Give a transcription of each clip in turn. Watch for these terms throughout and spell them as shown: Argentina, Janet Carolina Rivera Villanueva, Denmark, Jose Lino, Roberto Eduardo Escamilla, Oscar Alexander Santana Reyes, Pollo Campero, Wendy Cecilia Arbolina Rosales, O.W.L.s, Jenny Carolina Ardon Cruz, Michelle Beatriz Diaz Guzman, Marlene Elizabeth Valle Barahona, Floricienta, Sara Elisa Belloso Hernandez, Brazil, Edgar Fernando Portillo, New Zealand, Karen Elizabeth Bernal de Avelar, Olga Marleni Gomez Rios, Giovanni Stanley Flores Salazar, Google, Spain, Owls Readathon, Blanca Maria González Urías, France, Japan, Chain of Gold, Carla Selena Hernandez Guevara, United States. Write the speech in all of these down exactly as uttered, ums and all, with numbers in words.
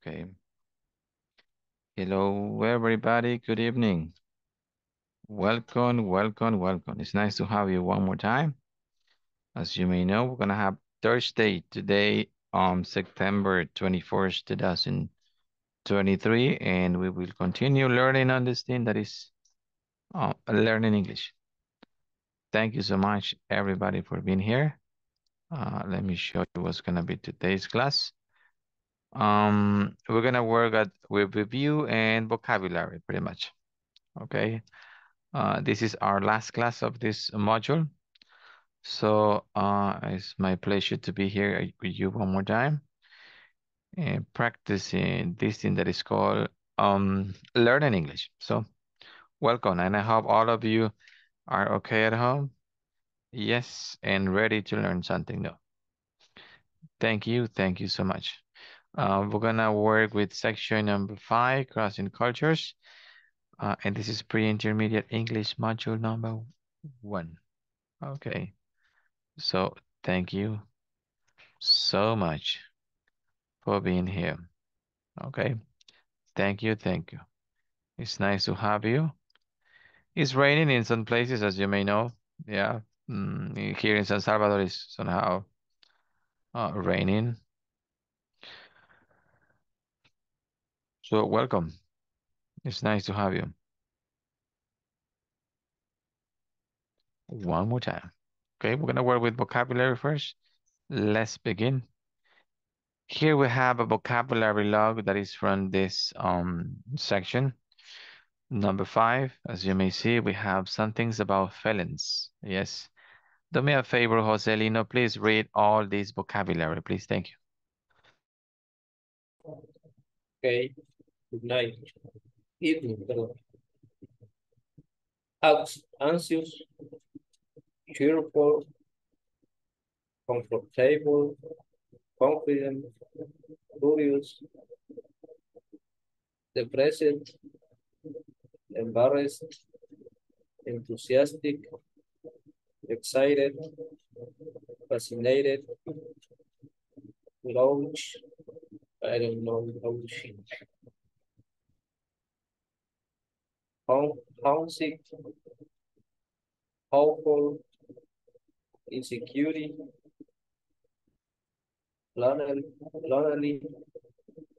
Okay. Hello, everybody. Good evening. Welcome, welcome, welcome. It's nice to have you one more time. As you may know, we're going to have Thursday today, um, September twenty-first, two thousand twenty-three, and we will continue learning on this thing that is uh, learning English. Thank you so much, everybody, for being here. Uh, let me show you what's going to be today's class. Um, we're going to work at, with review and vocabulary, pretty much. Okay. Uh, this is our last class of this module. So uh, it's my pleasure to be here with you one more time and practicing this thing that is called um, learning English. So welcome, and I hope all of you are okay at home. Yes, and ready to learn something new. Thank you, thank you so much. Uh, we're gonna work with section number five, crossing cultures. Uh, and this is pre-intermediate English module number one. Okay, so thank you so much for being here. Okay, thank you, thank you. It's nice to have you. It's raining in some places, as you may know. Yeah, mm, here in San Salvador is somehow uh, raining. So welcome. It's nice to have you. One more time. Okay, we're gonna work with vocabulary first. Let's begin. Here we have a vocabulary log that is from this um section. Number five, as you may see, we have some things about felons. Yes. Do me a favor, Jose Lino, please read all this vocabulary, please. Thank you. Okay. Good night. Evening. Anxious, cheerful, comfortable, confident, curious, depressed, embarrassed, enthusiastic, excited, fascinated, lounge, I don't know, lounge. Homesick, hopeful, insecurity, lonely,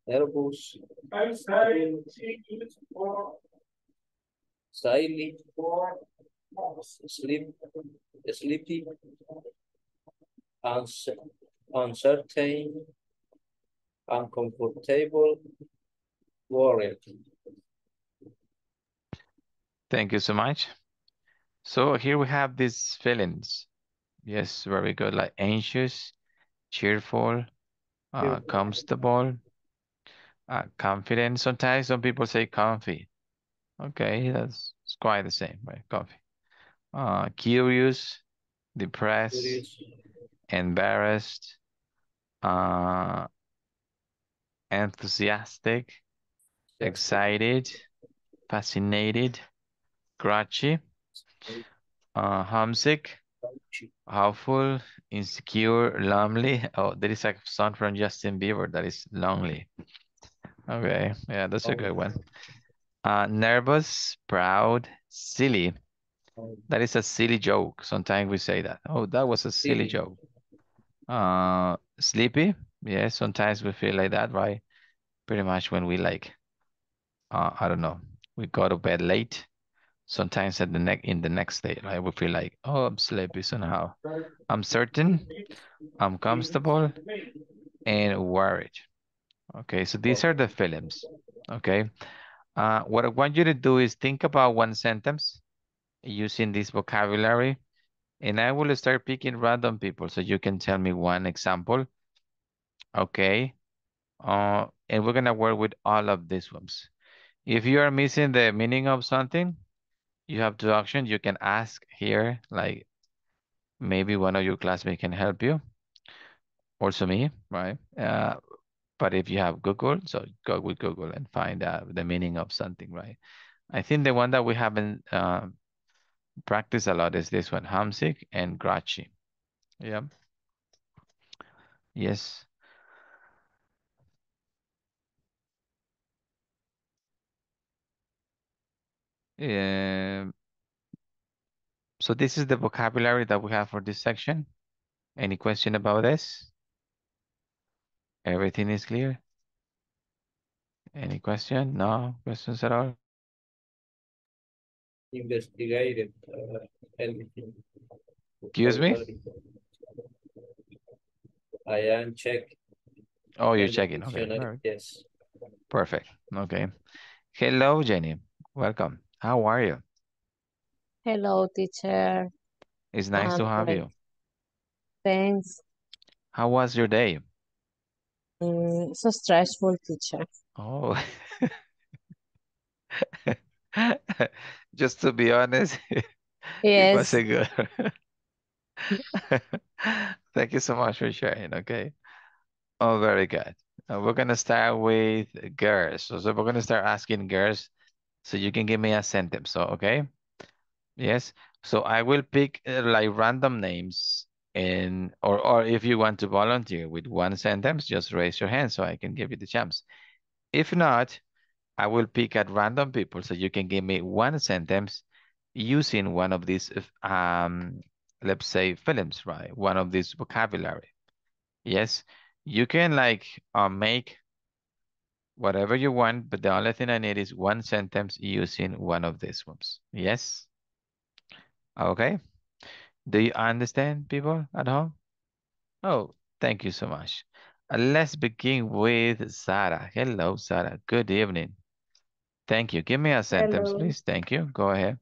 nervous, I'm sorry, silent, sleep, sleepy, uncertain, uncomfortable, worried. Thank you so much. So here we have these feelings. Yes, very good. Like anxious, cheerful, uh, comfortable, uh, confident. Sometimes some people say comfy. Okay, that's it's quite the same, right? Comfy. Uh, curious, depressed, curious. Embarrassed, uh, enthusiastic, excited, fascinated, grouchy, uh, homesick, hopeful, insecure, lonely. Oh, there is a song from Justin Bieber that is lonely. Okay, yeah, that's a good one. Uh, nervous, proud, silly. That is a silly joke. Sometimes we say that. Oh, that was a silly joke. Uh, sleepy. Yeah, sometimes we feel like that, right? Pretty much when we like, uh, I don't know, we go to bed late. Sometimes at the next in the next day, right? We feel like, oh, I'm sleepy somehow. I'm certain, I'm comfortable, and worried. Okay, so these are the films. Okay, uh, what I want you to do is think about one sentence using this vocabulary, and I will start picking random people, so you can tell me one example. Okay, uh, and we're gonna work with all of these ones. If you are missing the meaning of something, you have two options. You can ask here, like maybe one of your classmates can help you. Also me, right? Uh, but if you have Google, so go with Google and find out the meaning of something, right? I think the one that we haven't uh, practiced a lot is this one, homesick and grouchy. Yeah. Yes. Uh, so this is the vocabulary that we have for this section. Any question about this? Everything is clear? Any question? No questions at all? Investigated. Uh, everything. Excuse me? I am checking. Oh, you're checking. Okay. Right. Yes. Perfect. Okay. Hello, Jenny. Welcome. How are you? Hello, teacher. It's nice um, to have you. Thanks. How was your day? Mm, so stressful, teacher. Oh. Just to be honest, yes. It wasn't good. Thank you so much for sharing, okay? Oh, very good. Uh, we're going to start with girls. So, so we're going to start asking girls. So you can give me a sentence, so okay? Yes. So I will pick uh, like random names, and or, or if you want to volunteer with one sentence, just raise your hand so I can give you the chance. If not, I will pick at random people, so you can give me one sentence using one of these, um, let's say, films, right? One of these vocabulary. Yes, you can like uh, make whatever you want, but the only thing I need is one sentence using one of these ones. Yes? Okay. Do you understand, people at home? Oh, thank you so much. Let's begin with Sara. Hello, Sara. Good evening. Thank you. Give me a sentence, Hello. please. Thank you. Go ahead.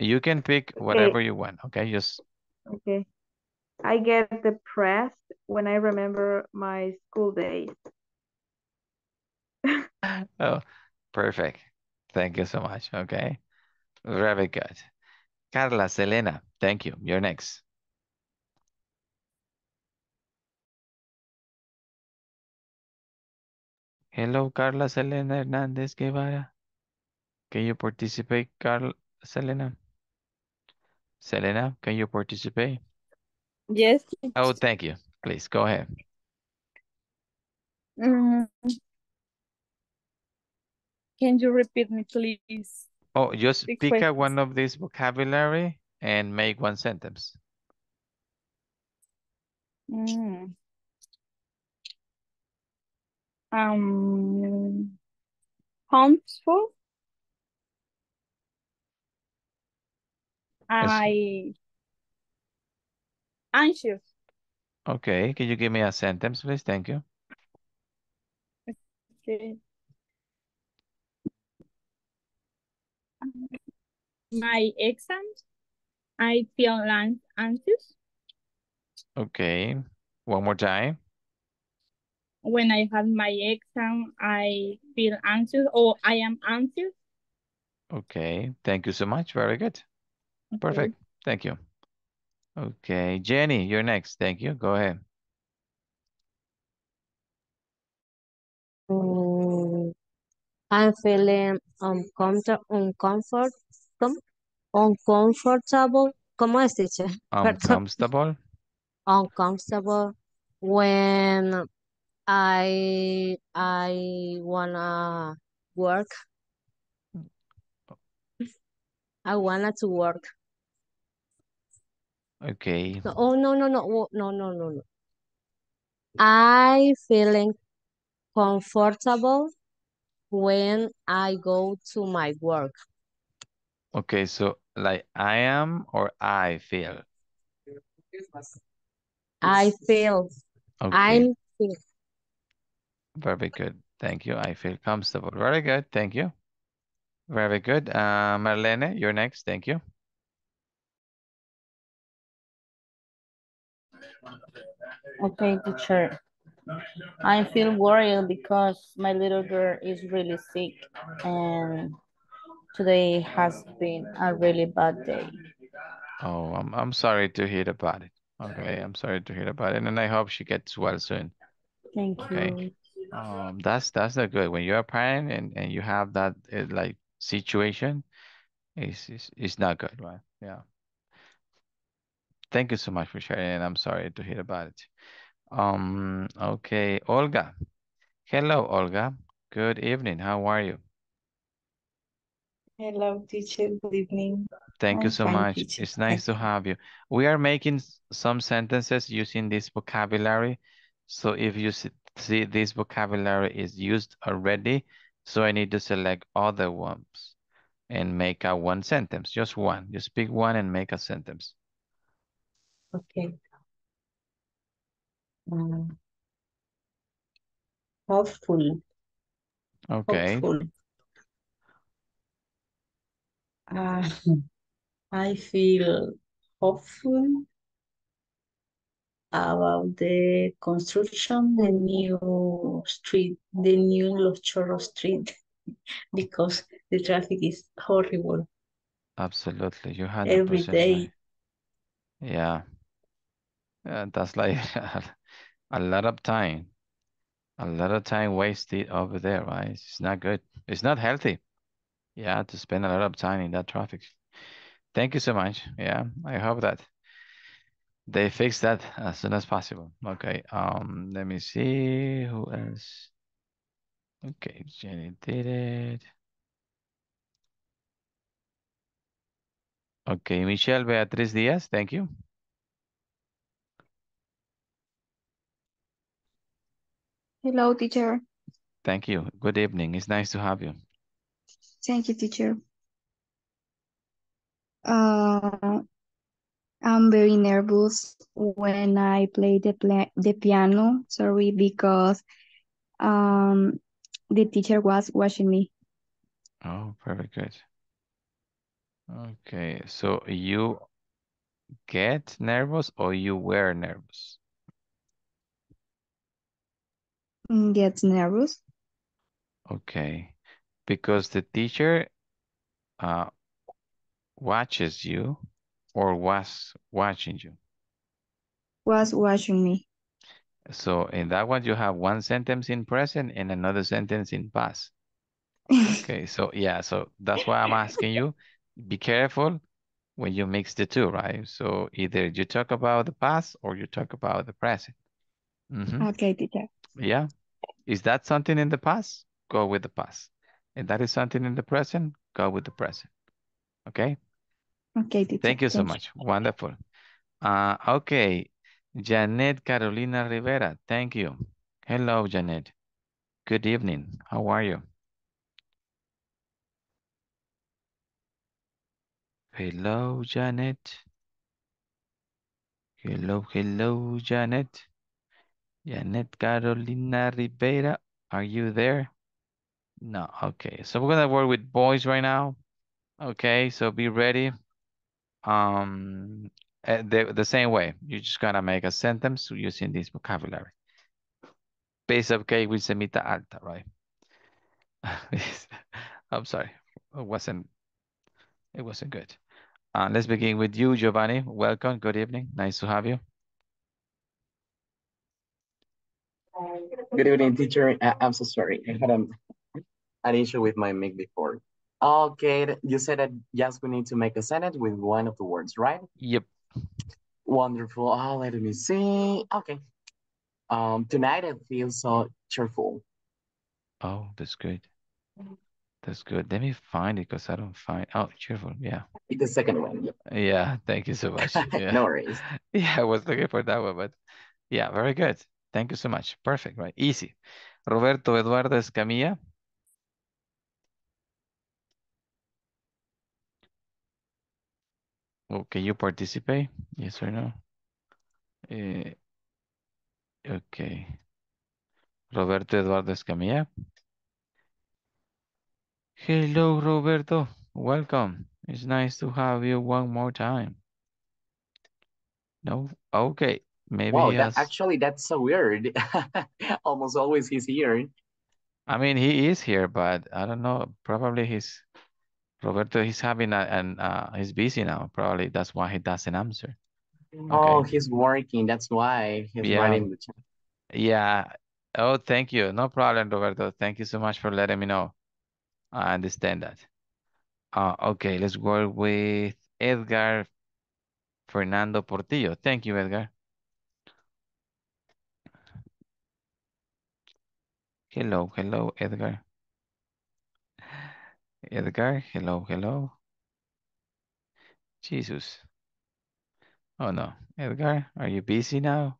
You can pick whatever okay. you want. Okay, just... Okay. I get depressed when I remember my school days. Oh, perfect. Thank you so much. Okay. Very good. Carla Selena, thank you. You're next. Hello, Carla Selena Hernandez Guevara. Can you participate, Carla Selena? Selena, can you participate? Yes. Oh, thank you. Please go ahead. Um, can you repeat me, please? Oh, just the pick questions. up one of these vocabulary and make one sentence. Mm. Um, harmful. Yes. I. Anxious. Okay, can you give me a sentence, please? Thank you. Okay. My exams, I feel anxious. Okay, one more time. When I have my exam, I feel anxious or I am anxious. Okay, thank you so much. Very good. Okay. Perfect. Thank you. Okay, Jenny, you're next. Thank you. Go ahead. Um, I'm feeling uncomfortable. Uncomfortable. Uncomfortable. ¿Cómo es, teacher? Uncomfortable. Uncomfortable when I I wanna work. I wanna to work. Okay. No, oh, no, no, no, no, no, no, no. I feeling comfortable when I go to my work. Okay, so like I am or I feel? I feel. Okay. I'm feel. Very good. Thank you. I feel comfortable. Very good. Thank you. Very good. Uh, Marlene, you're next. Thank you. Okay, teacher. I feel worried because my little girl is really sick and today has been a really bad day. Oh, I'm, I'm sorry to hear about it. Okay, I'm sorry to hear about it and I hope she gets well soon. Thank you. Okay. Um, that's that's not good. When you're a parent and, and you have that uh, like situation, it's, it's, it's not good, right? Yeah. Thank you so much for sharing, and I'm sorry to hear about it. Um, okay, Olga. Hello, Olga. Good evening. How are you? Hello, teacher. Good evening. Thank you I'm so fine, much. teacher. It's nice to have you. We are making s- some sentences using this vocabulary. So if you s- see this vocabulary is used already, so I need to select other ones and make a one sentence, just one. You speak one and make a sentence. Okay. Um, hopeful, Okay. hopeful. Uh, I feel hopeful about the construction, the new street, the new Los Chorros street, because the traffic is horrible Absolutely. You're every one hundred percent right. day. Yeah. Uh, that's like a lot of time. A lot of time wasted over there, right? It's not good. It's not healthy. Yeah, to spend a lot of time in that traffic. Thank you so much. Yeah, I hope that they fix that as soon as possible. Okay, um, let me see who else. Okay, Jenny did it. Okay, Michelle Beatriz Diaz, thank you. Hello, teacher. Thank you. Good evening. It's nice to have you. Thank you, teacher. Uh, I'm very nervous when I play the pla the piano. Sorry, because um the teacher was watching me. Oh, very good. Okay, so you get nervous or you were nervous? Mm, Gets nervous. Okay, because the teacher uh watches you or was watching you. Was watching me. So in that one, you have one sentence in present and another sentence in past. Okay, so yeah, so that's why I'm asking you, be careful when you mix the two, right? So either you talk about the past or you talk about the present. Mm-hmm. Okay, teacher. Yeah. Is that something in the past? Go with the past. And that is something in the present? Go with the present. Okay. Okay, teacher. Thank you so Thank you. much. Wonderful. Uh, okay. Janet Carolina Rivera, thank you. Hello, Janet. Good evening. How are you? Hello, Janet. Hello, hello, Janet. Janet Carolina Rivera, are you there? No, okay. So we're gonna work with boys right now. Okay, so be ready. Um, uh, the, the same way. You just gotta make a sentence using this vocabulary. Piece of cake with semita alta, right? I'm sorry, it wasn't it wasn't good. Uh, let's begin with you, Giovanni. Welcome. Good evening. Nice to have you. Good evening, teacher. I I'm so sorry. I had um, an issue with my mic before. Okay, th- you said that yes, we need to make a sentence with one of the words, right? Yep. Wonderful. Oh, let me see. Okay. Um, tonight I feel so cheerful. Oh, that's good. That's good. Let me find it because I don't find. Oh, cheerful. Yeah. It's the second one. Yeah. Thank you so much. Yeah. No worries. Yeah. I was looking for that one, but yeah, very good. Thank you so much. Perfect. Right. Easy. Roberto Eduardo Escamilla. Oh, can you participate? Yes or no? Eh, okay. Roberto Eduardo Escamilla. Hello, Roberto. Welcome. It's nice to have you one more time. No? Okay. Maybe Wow, he that has. actually that's so weird. Almost always he's here. I mean, he is here, but I don't know. Probably he's Roberto. He's having a, an. Uh, he's busy now. Probably that's why he doesn't answer. Oh, Okay. he's working. That's why he's Yeah. writing the chat. Yeah. Oh, thank you. No problem, Roberto. Thank you so much for letting me know. I understand that. Uh, okay. Let's go with Edgar Fernando Portillo. Thank you, Edgar. Hello, hello, Edgar. Edgar, hello, hello. Jesus. Oh no. Edgar, are you busy now?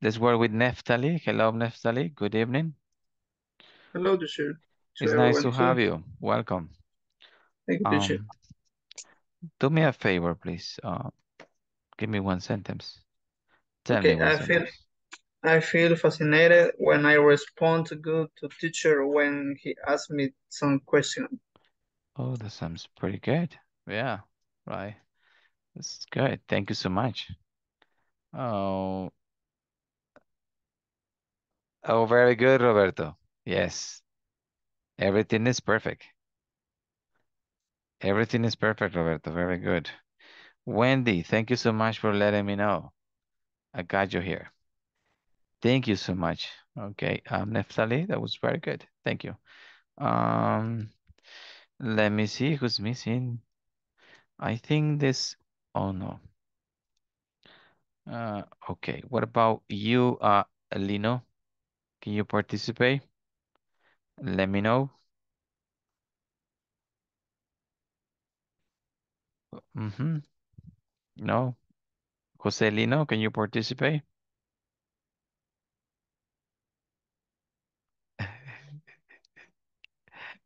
Let's work with Neftali. Hello, Neftali. Good evening. Hello, teacher. To It's nice everyone to have here. you. Welcome. Thank you, teacher. Um, Do me a favor, please. Uh, give me one sentence. Tell me Okay, one I feel sentence. I feel fascinated when I respond to good to teacher when he asks me some question. Oh, that sounds pretty good. Yeah, right. That's good. Thank you so much. Oh, oh, very good, Roberto. Yes, everything is perfect. Everything is perfect, Roberto. Very good. Wendy, thank you so much for letting me know. I got you here. Thank you so much. Okay, um, Neftali, that was very good. Thank you. Um, Let me see who's missing. I think this. Oh no. Uh, okay. What about you, uh, Lino? Can you participate? Let me know. Mm-hmm. No. Jose Lino, can you participate?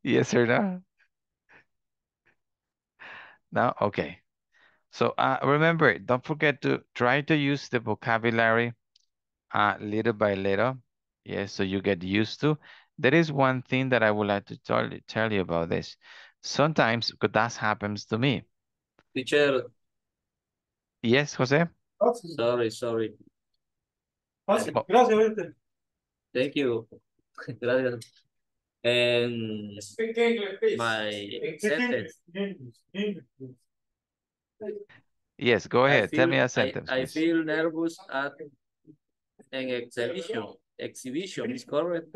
Yes or no? No. Okay. So uh, remember, don't forget to try to use the vocabulary uh, little by little. Yes, so you get used to. There is one thing that I would like to tell you, tell you about this. Sometimes 'cause that happens to me. Teacher, Yes, Jose? sorry, sorry. Oh, Thank you. Gracias. And my sentence, yes, go I ahead. Tell feel me a I, sentence, I please. feel nervous at an exhibition. Exhibition is correct.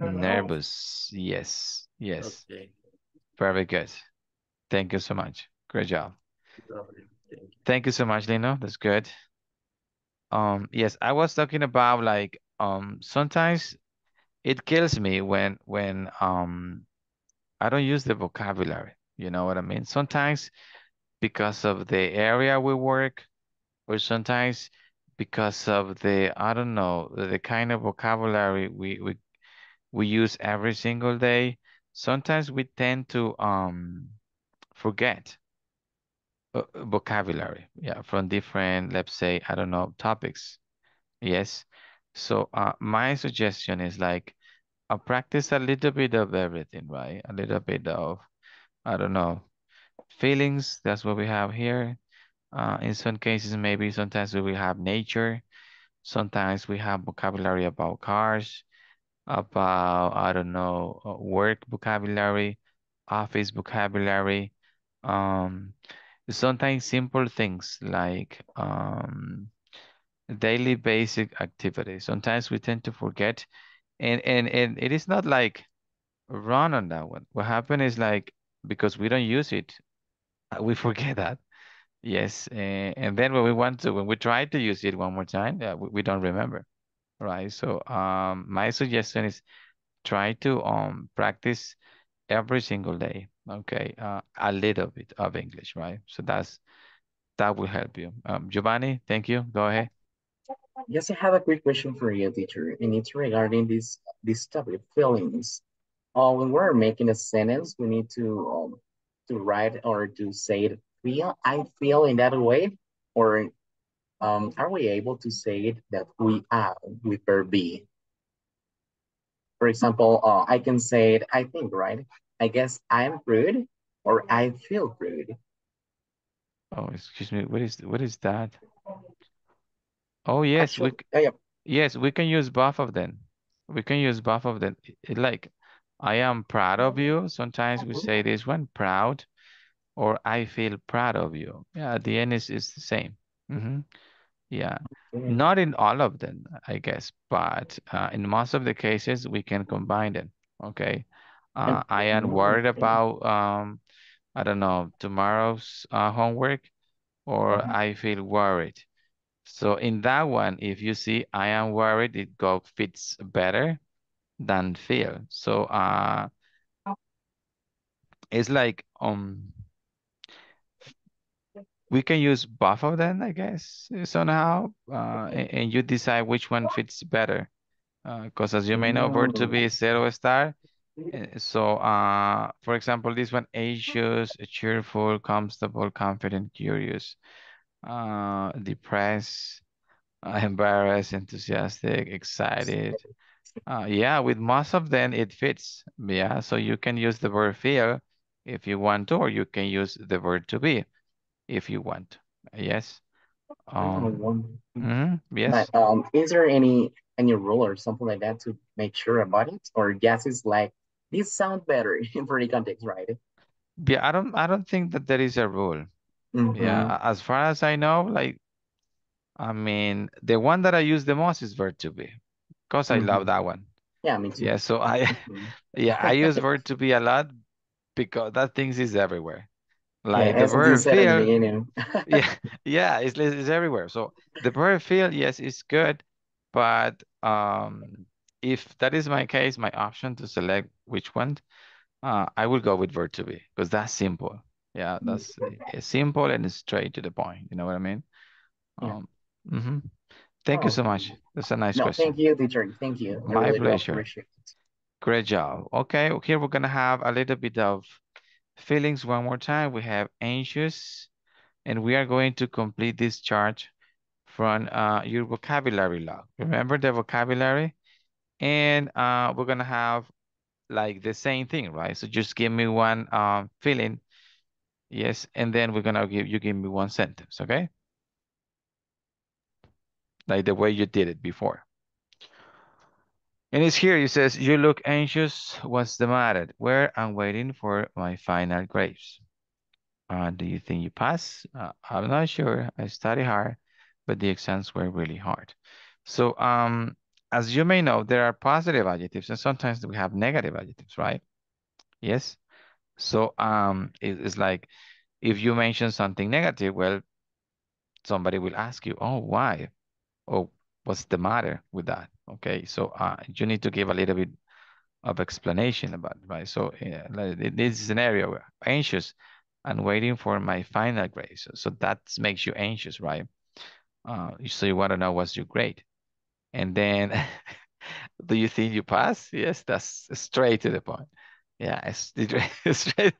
Nervous. Yes, yes. Okay. Very good. Thank you so much. Great job. Lovely. Thank you. Thank you so much, Lino. That's good. Um, yes, I was talking about like um sometimes it kills me when when um I don't use the vocabulary. You know what I mean? Sometimes because of the area we work, or sometimes because of the, I don't know, the kind of vocabulary we we we use every single day. Sometimes we tend to um forget uh, uh, vocabulary, yeah, from different, let's say, I don't know, topics. Yes. So uh, my suggestion is like uh, practice a little bit of everything, right? A little bit of, I don't know, feelings. That's what we have here. Uh, in some cases, maybe sometimes we will have nature. Sometimes we have vocabulary about cars, about, I don't know, uh, work vocabulary, office vocabulary. Um, Sometimes simple things like um, daily basic activities. Sometimes we tend to forget, and and and it is not like run on that one. What happened is like because we don't use it, uh, we forget that. Yes, and, and then when we want to, when we try to use it one more time, yeah, we, we don't remember, right? So um, my suggestion is try to um practice every single day. Okay, uh, a little bit of English, right? So that's that will help you. Um, Giovanni, thank you. Go ahead. Yes, I have a quick question for you, teacher, and it's regarding this this topic, feelings. Uh, when we're making a sentence, we need to um, to write or to say it. Feel I feel in that way, or um, are we able to say it that we are with verb be? For example, uh, I can say it. I think, right? I guess I'm rude, or I feel rude. Oh, excuse me. What is what is that? Oh yes, we Actually, c- yeah, yeah. yes we can use both of them. We can use both of them. I- I like I am proud of you. Sometimes we say this one, proud, or I feel proud of you. Yeah, at the end is is the same. hmm Yeah, Mm. not in all of them, I guess, but uh, in most of the cases we can combine them. Okay, uh, And I am worried about um I don't know tomorrow's uh, homework, or I feel worried. So in that one, if you see, I am worried, it go fits better than feel. So uh, it's like, um, we can use both of them, I guess, somehow, uh, and, and you decide which one fits better. Because uh, as you may know, verb to be zero star. So, uh, for example, this one, anxious, cheerful, comfortable, confident, curious, uh, depressed, uh, embarrassed, enthusiastic, excited. Uh, yeah, with most of them, it fits. Yeah, so you can use the verb feel if you want to, or you can use the verb to be if you want. Yes. Um, mm-hmm, yes. But, um, is there any... any rule or something like that to make sure about it, or guess is like this sounds better in pretty context, right? Yeah, I don't, I don't think that there is a rule. Mm-hmm. Yeah, as far as I know, like, I mean, the one that I use the most is verb to be, because mm-hmm. I love that one. Yeah, me too. Yeah, so I, yeah, I use verb to be a lot because that thing is everywhere. Like yeah, the verb feel, yeah, yeah, it's it's everywhere. So the verb feel, yes, it's good. But um, if that is my case, my option to select which one, uh, I will go with verb to be because that's simple. Yeah, that's uh, simple and it's straight to the point. You know what I mean? Yeah. Um, mm-hmm. Thank oh. you so much. That's a nice no, question. Thank you, teacher. Thank you. I my really pleasure. Great job. Okay, well, here we're going to have a little bit of feelings one more time. We have anxious, and we are going to complete this chart from uh, your vocabulary log. Remember the vocabulary? And uh, we're gonna have like the same thing, right? So just give me one um, feeling, yes, and then we're gonna give you give me one sentence, okay? Like the way you did it before. And it's here, it says, you look anxious, what's the matter? Where I'm waiting for my final grades. Uh, do you think you pass? Uh, I'm not sure, I study hard, but the exams were really hard. So um, as you may know, there are positive adjectives and sometimes we have negative adjectives, right? Yes. So um, it, it's like, if you mention something negative, well, somebody will ask you, oh, why? Or what's the matter with that? Okay, so uh, you need to give a little bit of explanation about it, right? So yeah, this is an area where anxious and waiting for my final grade. So, so that makes you anxious, right? Uh, so you want to know what's your grade. And then, do you think you pass? Yes, that's straight to the point. Yeah, it's, it's straight.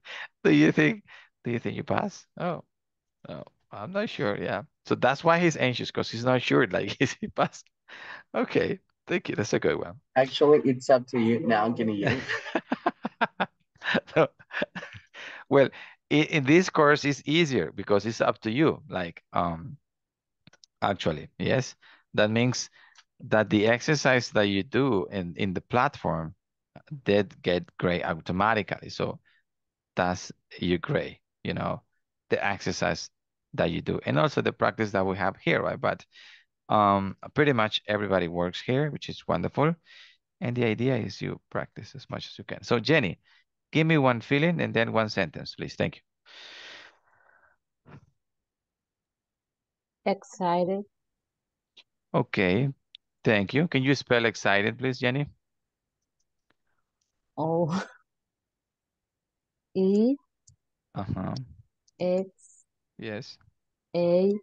Do you think, do you think you pass? Oh, oh, I'm not sure, yeah. So that's why he's anxious, because he's not sure, like, is he passed? Okay, thank you, that's a good one. Actually, it's up to you now, I'm gonna use it. No. Well, in, in this course, it's easier, because it's up to you, like, um, actually, yes, that means that the exercise that you do in, in the platform did get grade automatically. So that's your grade, you know, the exercise that you do. And also the practice that we have here, right? But um, pretty much everybody works here, which is wonderful. And the idea is you practice as much as you can. So Jenny, give me one feeling and then one sentence, please. Thank you. Excited. Okay, thank you. Can you spell excited, please, Jenny? Oh, E. Uh huh. X. Yes. A.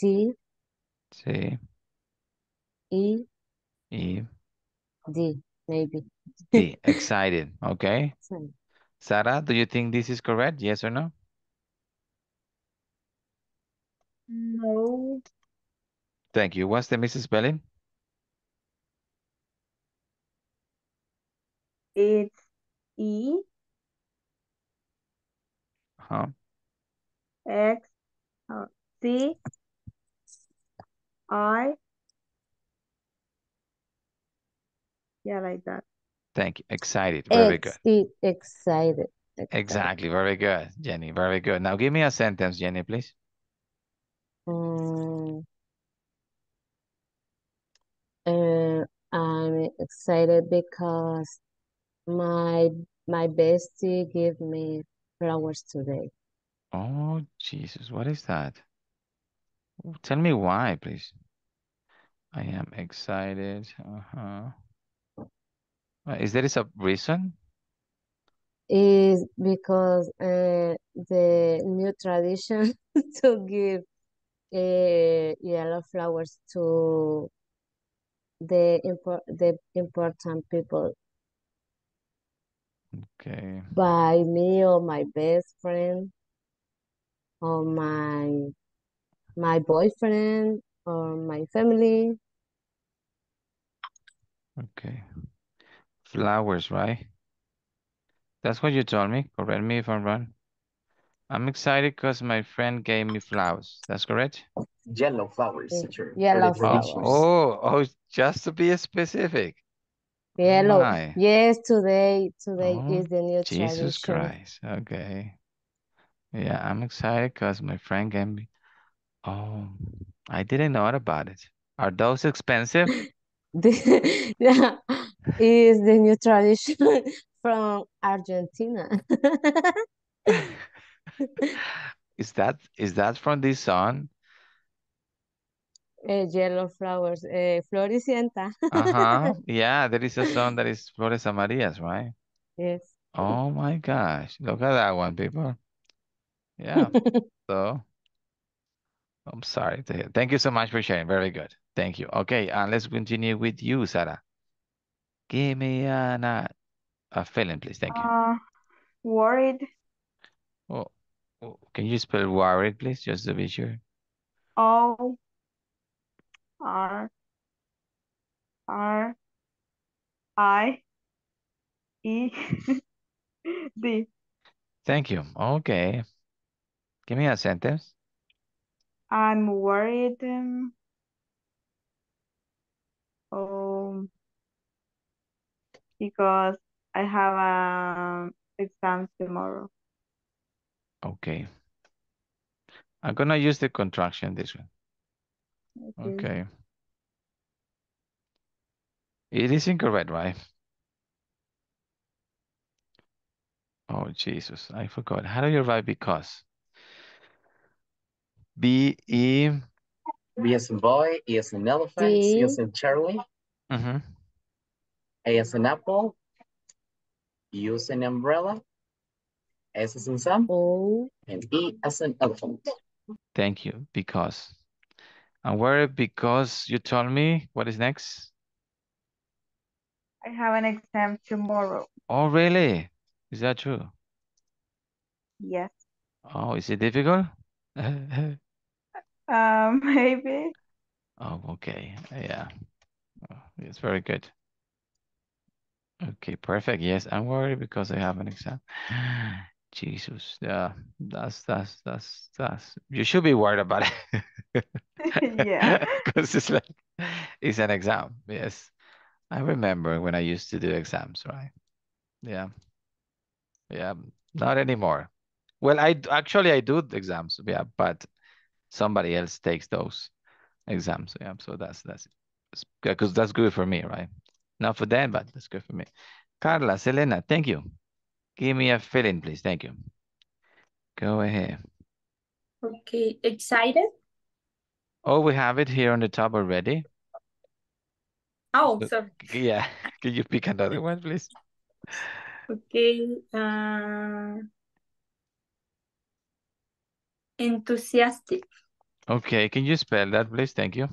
T. C. E. E. D. Maybe. D. Excited. Okay. Sarah, do you think this is correct? Yes or no? No. Thank you. What's the misspelling? It's E. Huh. X. Uh, C. I. Yeah, like that. Thank you. Excited. Very Ex good. Excited. Excited. Exactly. Very good, Jenny. Very good. Now give me a sentence, Jenny, please. Um, uh, I'm excited because my my bestie gave me flowers today. Oh, Jesus, what is that? Ooh, tell me why, please. I am excited. Uh-huh. Uh, Is there is a reason? Is because uh, the new tradition to give uh, yellow flowers to the impor the important people Okay. by me or my best friend or my my boyfriend or my family. Okay. Flowers, right? That's what you told me. Correct me if I'm wrong. I'm excited because my friend gave me flowers. That's correct? Yellow flowers, Mm. teacher, for the Yellow Oh, flowers. traditions. oh, oh, just to be specific. Yellow. My. Yes, today today Oh, is the new Jesus tradition. Christ. Okay. Yeah, I'm excited because my friend gave me. Oh, I didn't know about it. Are those expensive? The- yeah, is the new tradition from Argentina. Is that is that from this song? Eh, yellow flowers, eh, Floricienta. Uh-huh. Yeah, there is a song that is Flores Amarillas, right? Yes. Oh my gosh. Look at that one, people. Yeah. So I'm sorry to hear. Thank you so much for sharing. Very good. Thank you. Okay, and let's continue with you, Sarah. Give me an, uh, a feeling, please. Thank you. Uh, Worried. Oh, oh, can you spell worried, please, just to be sure? O R R I E D. Thank you. Okay. Give me a sentence. I'm worried. Um, um, Because I have an exam tomorrow. Okay. I'm gonna use the contraction this one. Okay. Okay. It is incorrect, right? Oh, Jesus, I forgot. How do you write because? B E. B as in boy, E as in elephant, C as D in Charlie, Mhm. A as in apple, U as in umbrella, S as in Sam, O and E as in elephant. Thank you. Because. I'm worried because you told me what is next. I have an exam tomorrow. Oh, really? Is that true? Yes. Oh, is it difficult? Oh, Um, maybe. okay. Yeah. Oh, it's very good. Okay, perfect. Yes, I'm worried because I have an exam. Jesus. Yeah, that's that's that's that's you should be worried about it. Yeah. Because it's like it's an exam. Yes. I remember when I used to do exams, right? Yeah. Yeah. Not anymore. Well, I d- actually I do the exams, yeah, but somebody else takes those exams. Yeah, so that's that's because that's good for me, right? Not for them, but that's good for me. Carla, Selena, thank you. Give me a feeling, please. Thank you. Go ahead. Okay, excited. Oh, we have it here on the top already. Oh, So, sorry. c- yeah, can you pick another one, please? Okay, uh, enthusiastic. Okay, can you spell that, please? Thank you.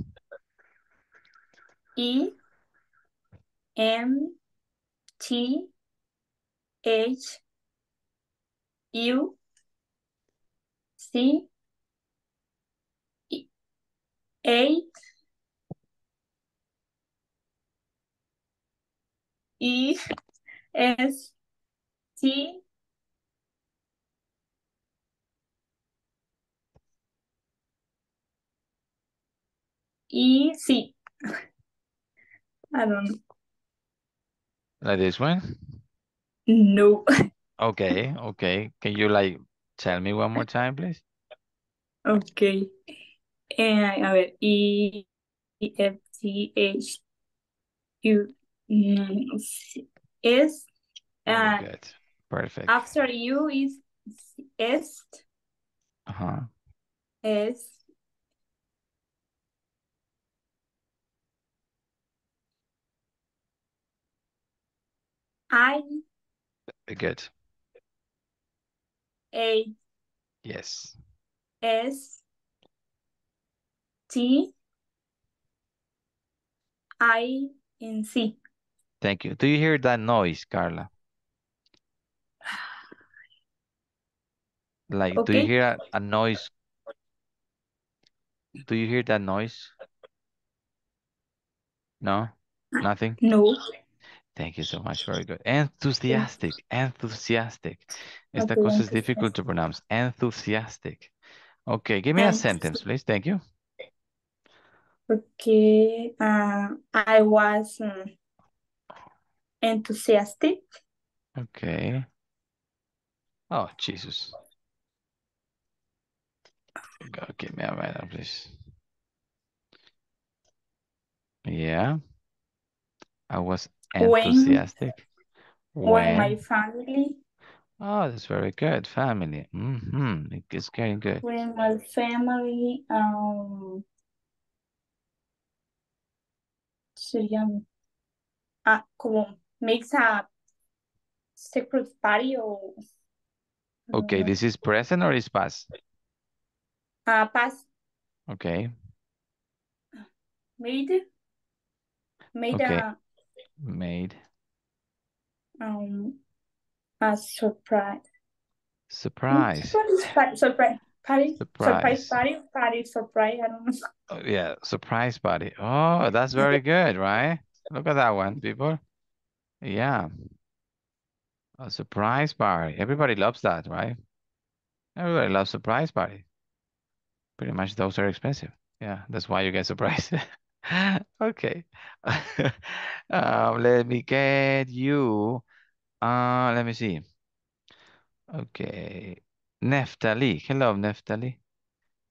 E M T H U C E- A E S T E C. I don't know. Like this one. No. Okay, okay. Can you like tell me one more time, please? Okay. Eh, a ver, E F T H U mm, C- S. Very uh, good. Perfect. After U is S Uh-huh. Es I. Good. A. Yes. S. T. I in C. Thank you. Do you hear that noise, Carla? Like, okay. Do you hear a, a noise? Do you hear that noise? No? Nothing? No. Thank you so much. Very good. Enthusiastic. Enthusiastic. Esta okay, cosa es difficult to pronounce. Enthusiastic. Okay. Give me a sentence, please. Thank you. Okay. Uh, I was um, enthusiastic. Okay. Oh, Jesus. Go give me a minute, please. Yeah. I was enthusiastic. When, when my family. Oh, that's very good. Family. Mm-hmm. It's getting good. When my family um serían ah, como makes a separate party or okay, this is present or is past? Uh, past. Okay. Made. Made okay. a. Made. Um, a surprise. Surprise. Surprise. Surprise. Party. Surprise. Surprise party. Party. Surprise. I don't know. Oh, yeah. Surprise party. Oh, that's very good, right? Look at that one, people. Yeah. A surprise party. Everybody loves that, right? Everybody loves surprise party. Pretty much those are expensive. Yeah, that's why you get surprised. Okay. um, let me get you. Uh, let me see. Okay. Neftali. Hello, Neftali.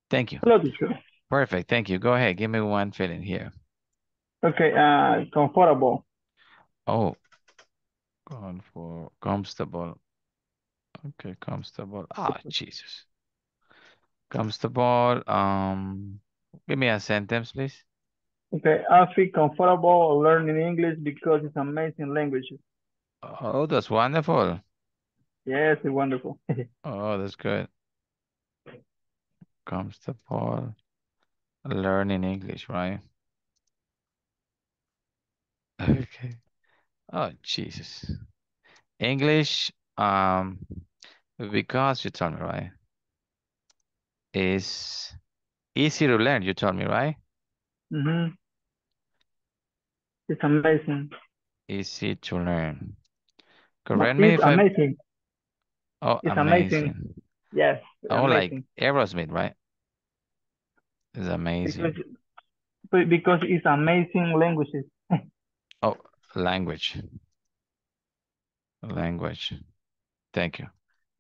Thank you. Hello, teacher. Perfect. Thank you. Go ahead. Give me one feeling here. Okay. Uh, comfortable. Oh. Comfortable. Comfortable. Okay. Comfortable. Ah, oh, Jesus. Comfortable. Um, give me a sentence, please. Okay, I feel comfortable learning English because it's an amazing language. Oh, that's wonderful. Yes, it's wonderful. Oh, that's good. Comfortable learning English, right? Okay. Oh, Jesus. English, um, because you told me, right? Is easy to learn, you told me, right? Mm-hmm. It's amazing. Easy to learn. Correct me if I'm... amazing. Oh, it's amazing. amazing. Yes. Oh, amazing. Like Aerosmith, right? It's amazing. Because, because it's amazing languages. Oh, language. Language. Thank you.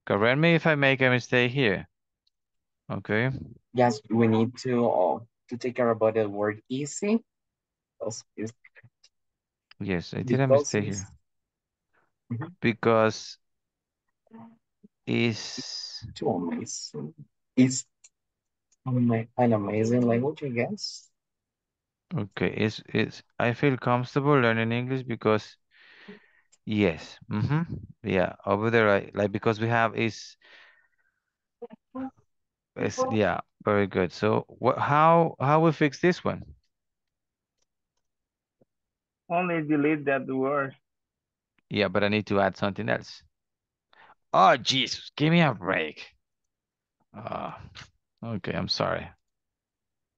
Correct me if I make a mistake here. Okay. Yes, we need to uh, to take care about the word easy. Yes, I did a mistake here. Mm-hmm. Because is too amazing. It's an amazing language, I guess. Okay, it's it's I feel comfortable learning English because yes. Mm-hmm. Yeah, over there I, like because we have is It's, yeah, very good. So, what? How? How we fix this one? Only delete that word. Yeah, but I need to add something else. Oh, Jesus! Give me a break. Uh, okay, I'm sorry.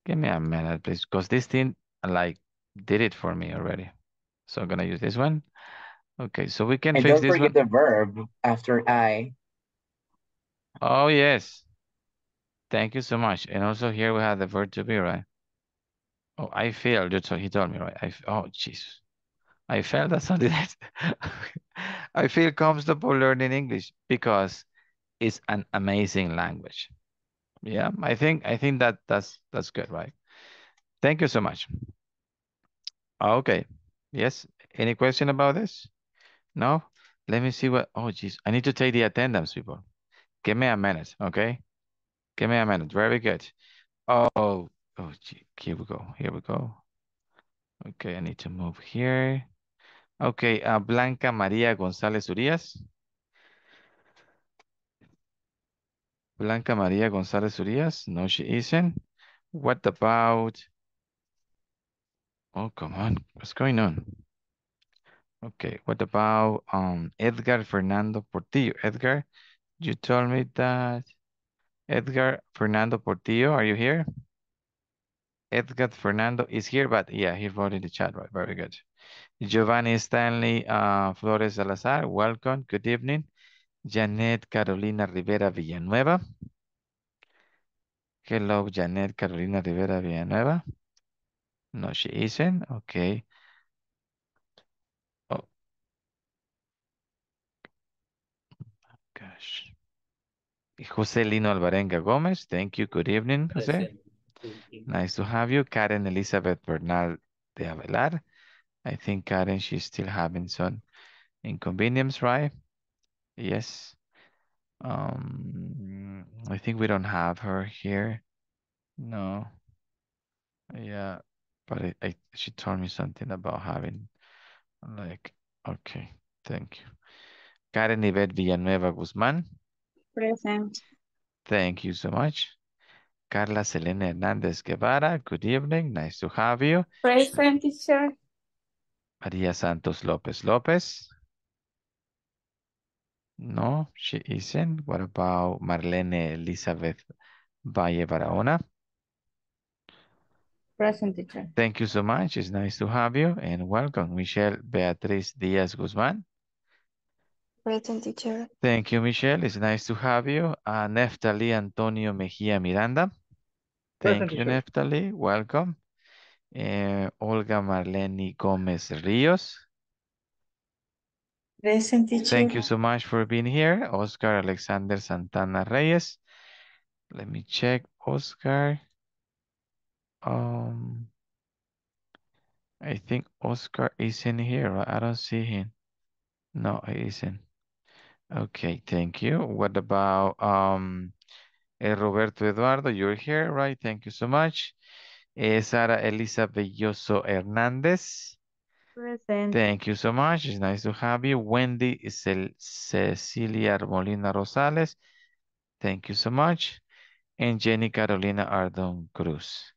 Give me a minute, please, because this thing like did it for me already. So I'm gonna use this one. Okay, so we can and fix this one. Don't forget the verb after I. Oh yes. Thank you so much. And also here we have the verb to be, right? Oh, I failed. So he told me, right? I, oh, Jesus. I failed at something else. I feel comfortable learning English because it's an amazing language. Yeah, I think I think that that's that's good, right? Thank you so much. Okay. Yes. Any question about this? No? Let me see what. Oh, jeez. I need to take the attendance, people. Give me a minute, okay? Give me a minute. Very good. Oh, oh, gee, here we go. Here we go. Okay, I need to move here. Okay, uh, Blanca Maria González Urías. Blanca Maria González Urías. No, she isn't. What about... Oh, come on. What's going on? Okay, what about um Edgar Fernando Portillo? Edgar, you told me that... Edgar Fernando Portillo, are you here? Edgar Fernando is here, but yeah, he wrote in the chat, right? Very good. Giovanni Stanley uh, Flores Salazar, welcome. Good evening. Janet Carolina Rivera Villanueva. Hello, Janet Carolina Rivera Villanueva. No, she isn't. Okay. Oh. Gosh. Jose Lino Alvarenga Gomez, thank you. Good evening, Jose. Nice to have you. Karen Elizabeth Bernal de Avelar. I think Karen, she's still having some inconvenience, right? Yes. Um, I think we don't have her here. No. Yeah, but it, I, she told me something about having, like, okay, thank you. Karen Yvette Villanueva Guzman. Present. Thank you so much. Carla Selena Hernandez Guevara, good evening. Nice to have you. Present, teacher. Maria Santos Lopez Lopez. No, she isn't. What about Marlene Elizabeth Valle Barahona? Present, teacher. Thank you so much. It's nice to have you and welcome. Michelle Beatriz Diaz Guzman. Present, teacher. Thank you, Michelle. It's nice to have you. Uh, Neftali Antonio Mejia Miranda. Thank you, Neftali. Welcome. Uh, Olga Marleni Gomez Rios. Present, teacher. Thank you so much for being here. Oscar Alexander Santana Reyes. Let me check, Oscar. Um, I think Oscar is in here. Right? I don't see him. No, he isn't. Okay, thank you. What about um, eh, Roberto Eduardo? You're here, right? Thank you so much. Eh, Sara Elisa Belloso Hernandez. Present. Thank you so much. It's nice to have you. Wendy Cel Cecilia Arbolina Rosales. Thank you so much. And Jenny Carolina Ardon Cruz.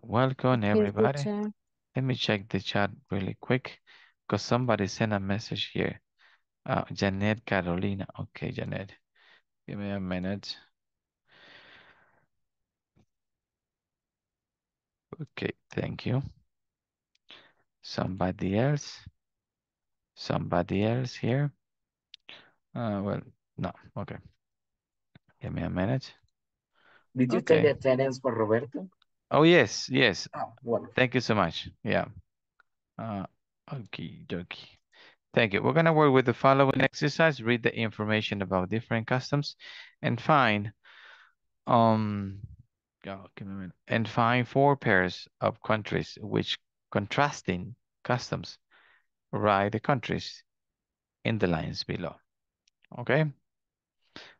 Welcome, everybody. You, let me check the chat really quick because somebody sent a message here. Uh, Janet Carolina. Okay, Janet. Give me a minute. Okay, thank you. Somebody else. Somebody else here. Uh, well, no, okay. Give me a minute. Did you okay. take the challenge for Roberto? Oh, yes, yes. Oh, wonderful. Thank you so much. Yeah. Uh, okay, dokie. Thank you. We're going to work with the following exercise. Read the information about different customs and find um oh, give me a minute. and find four pairs of countries which contrasting customs. Write the countries in the lines below. Okay.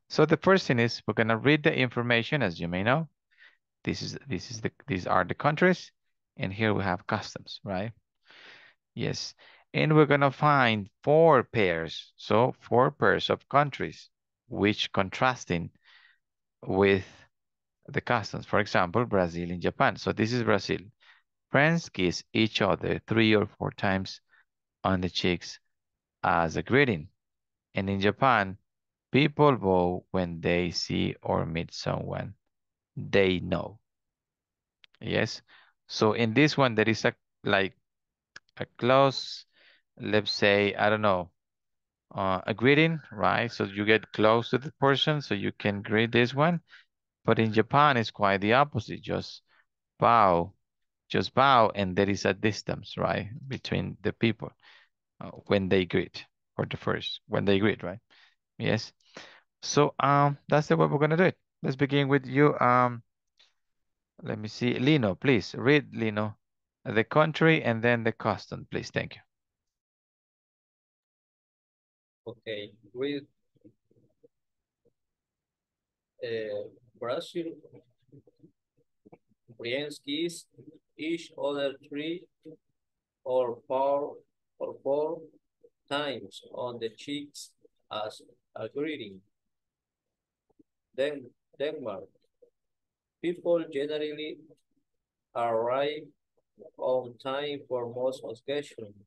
So the first thing is we're going to read the information, as you may know. This is this is the these are the countries, and here we have customs, right? Yes. And we're going to find four pairs. So four pairs of countries which contrasting with the customs. For example, Brazil and Japan. So this is Brazil. Friends kiss each other three or four times on the cheeks as a greeting. And in Japan, people bow when they see or meet someone they know. Yes. So in this one, there is a like a close... Let's say, I don't know, uh, a greeting, right? So you get close to the person, so you can greet this one. But in Japan, it's quite the opposite. Just bow, just bow, and there is a distance, right, between the people uh, when they greet, or the first, when they greet, right? Yes. So um, that's the way we're going to do it. Let's begin with you. Um, let me see. Lino, please, read, Lino, the country and then the custom, please. Thank you. Okay, read uh, Brazil, Brienskis, each other three or four or four times on the cheeks as a greeting. Then Denmark. People generally arrive on time for most occasions.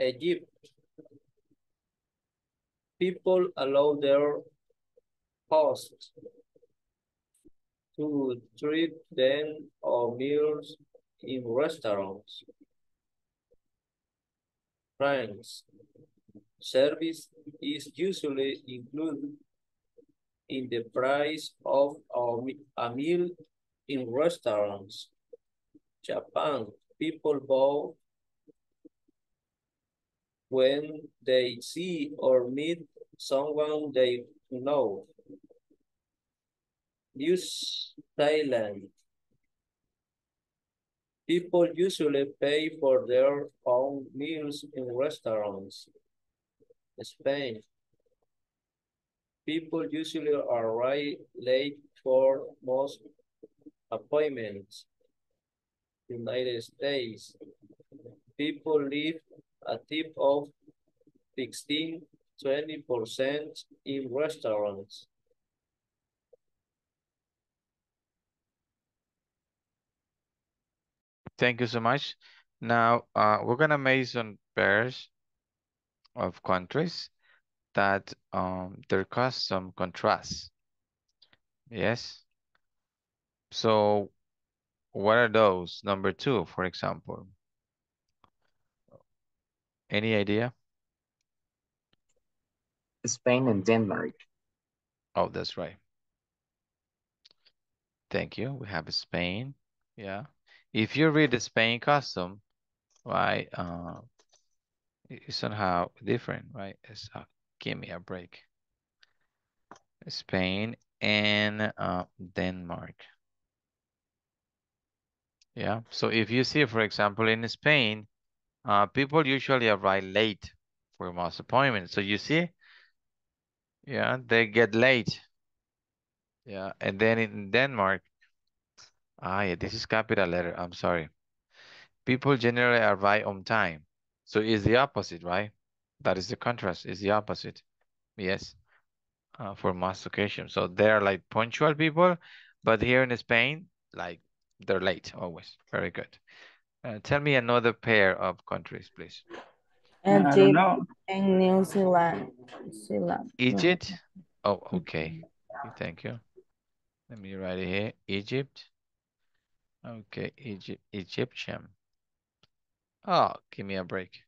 Egypt. People allow their hosts to treat them or meals in restaurants. France. Service is usually included in the price of a meal in restaurants. Japan. People bow when they see or meet someone they know. New Zealand. People usually pay for their own meals in restaurants. Spain. People usually arrive late for most appointments. United States. People leave a tip of sixteen to twenty percent in restaurants. Thank you so much. Now, uh, we're going to make some pairs of countries that um, there cause some contrast. Yes. So what are those? Number two, for example. Any idea? Spain and Denmark. Oh, that's right. Thank you. We have Spain. Yeah. If you read the Spain custom, right, uh, it's somehow different, right? It's, uh, give me a break. Spain and uh, Denmark. Yeah. So if you see, for example, in Spain, uh, people usually arrive late for most appointments. So you see, yeah, they get late. Yeah. And then in Denmark, ah, yeah, this is capital letter. I'm sorry. People generally arrive on time. So it's the opposite, right? That is the contrast. It's the opposite. Yes, uh, for most occasions. So they're like punctual people, but here in Spain, like they're late always. Very good. Uh, tell me another pair of countries, please. Egypt and New Zealand. Zealand. Egypt? Oh, okay. Thank you. Let me write it here. Egypt. Okay, Egypt, Egyptian. Oh, give me a break.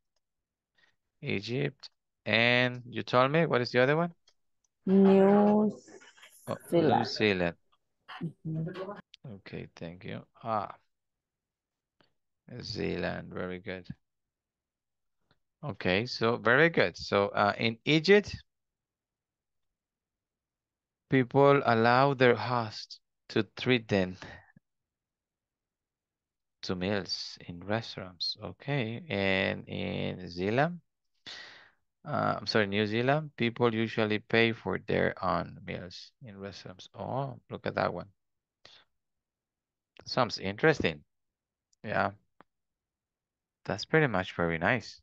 Egypt. And you told me, what is the other one? New oh, Zealand. New Zealand. Mm-hmm. Okay, thank you. Ah, Zealand, very good. Okay, so very good. So uh, in Egypt, people allow their hosts to treat them to meals in restaurants. Okay, and in Zealand, uh, I'm sorry, New Zealand, people usually pay for their own meals in restaurants. Oh, look at that one. Sounds interesting. Yeah, that's pretty much very nice.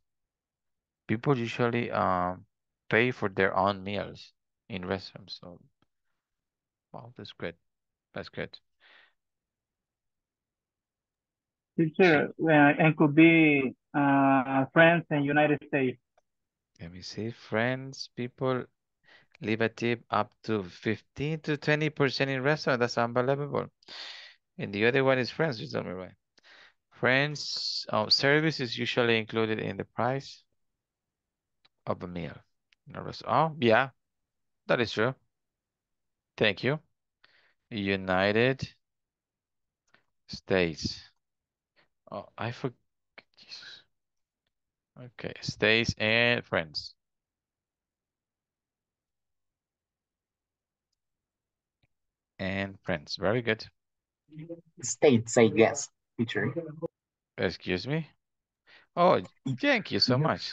People usually um pay for their own meals in restaurants. So, wow, that's great. That's good. Teacher, uh, and could be uh, France and United States. Let me see. France, people leave a tip up to fifteen to twenty percent in restaurant. That's unbelievable. And the other one is France, you told me, right? France oh, service is usually included in the price of a meal. Oh, yeah, that is true. Thank you. United States. Oh, I forgot. Jesus. Okay, stays and friends. And friends, very good. States, I guess, teacher. Excuse me? Oh, thank you so much.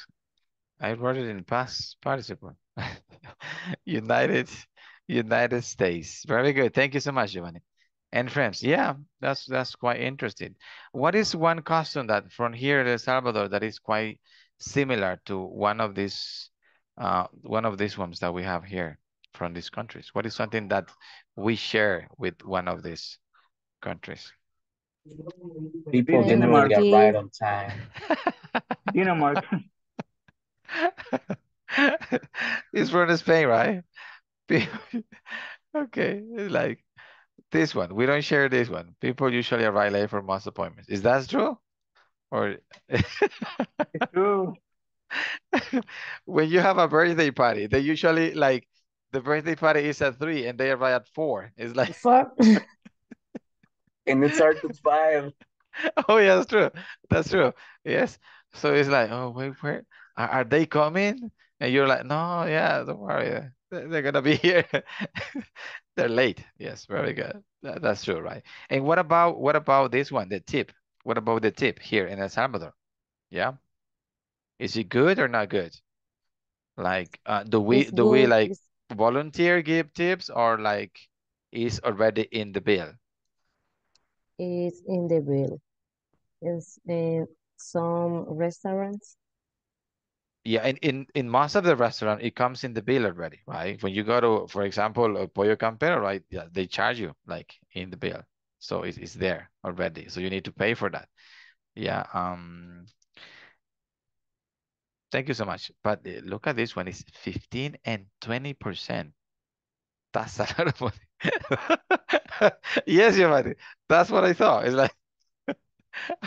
I wrote it in past participle. United United States. Very good. Thank you so much, Giovanni. And friends, yeah, that's that's quite interesting. What is one custom that from here in El Salvador that is quite similar to one of these uh, one of these ones that we have here from these countries? What is something that we share with one of these countries? People generally get right on time. Denmark. It's from Spain, right? Okay, it's like this one. We don't share this one. People usually arrive late for most appointments. Is that true? Or it's true. When you have a birthday party, they usually like the birthday party is at three and they arrive at four. It's like and it starts at five. Oh yeah, that's true. That's true. Yes. So it's like, oh wait, where are, are they coming? And you're like, no, yeah, don't worry. They're gonna be here. They're late. Yes, very good. That, that's true, right? And what about what about this one, the tip? What about the tip here in El Salvador? Yeah, is it good or not good? Like, uh, do we it's do good. we like volunteer give tips or like is already in the bill? It's in the bill. It's in some restaurants. Yeah, in, in, in most of the restaurant, it comes in the bill already, right? When you go to, for example, Pollo Campero, right? Yeah, they charge you like in the bill. So it, it's there already. So you need to pay for that. Yeah. Um. Thank you so much. But look at this one. It's fifteen and twenty percent. That's a lot of money. Yes, Giovanni. That's what I thought. It's like,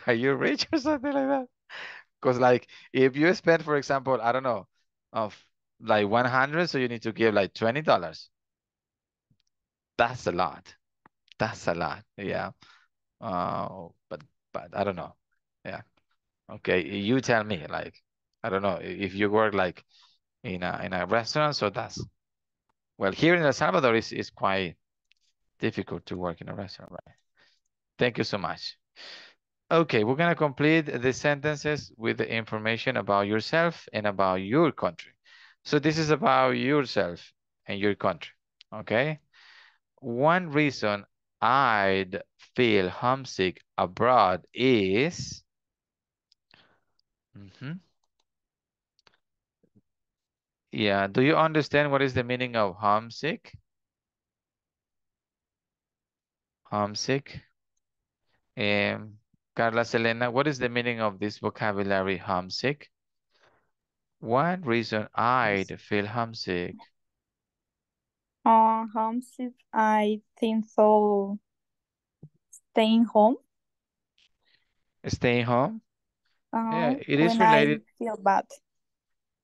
are you rich or something like that? Because like if you spend, for example, I don't know, of like one hundred, so you need to give like twenty dollars. That's a lot. That's a lot. Yeah. Uh, but but I don't know. Yeah. Okay. You tell me. Like I don't know if you work like in a in a restaurant. So that's well here in El Salvador is is quite difficult to work in a restaurant, right? Thank you so much. Okay, we're going to complete the sentences with the information about yourself and about your country. So this is about yourself and your country, okay? One reason I'd feel homesick abroad is... Mm-hmm. Yeah, do you understand what is the meaning of homesick? Homesick. Um, Carla Selena, what is the meaning of this vocabulary, homesick? One reason I'd feel homesick. Uh, homesick, I think so. Staying home. Staying home? Um, yeah, it is related. I feel bad.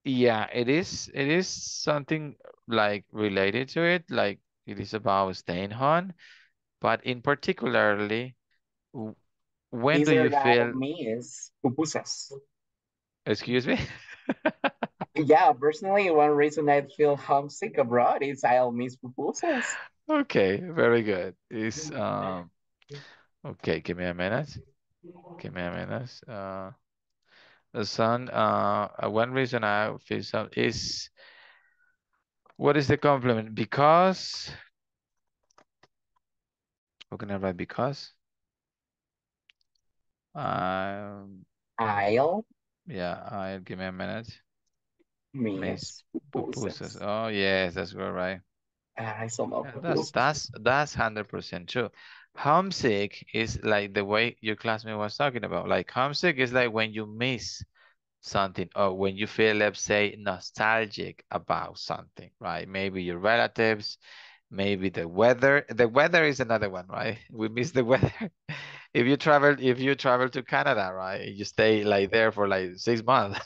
Yeah, it is. It is something like related to it. Like it is about staying home, but in particularly, when do you feel me is pupusas. Excuse me? Yeah, personally, one reason I feel homesick abroad is I'll miss pupusas. Okay, very good. Is um okay, give me a minute. Give me a minute. Uh the son, uh one reason I feel some is what is the compliment? Because we're gonna write because. Um, I'll. Yeah, I'll give me a minute. Miss pupusas. Oh yes, that's good, right? Uh, I so love yeah, that's that's that's hundred percent true. Homesick is like the way your classmate was talking about. Like homesick is like when you miss something or when you feel, let's say, nostalgic about something, right? Maybe your relatives, maybe the weather. The weather is another one, right? We miss the weather. If you travel, if you travel to Canada, right, you stay like there for like six months,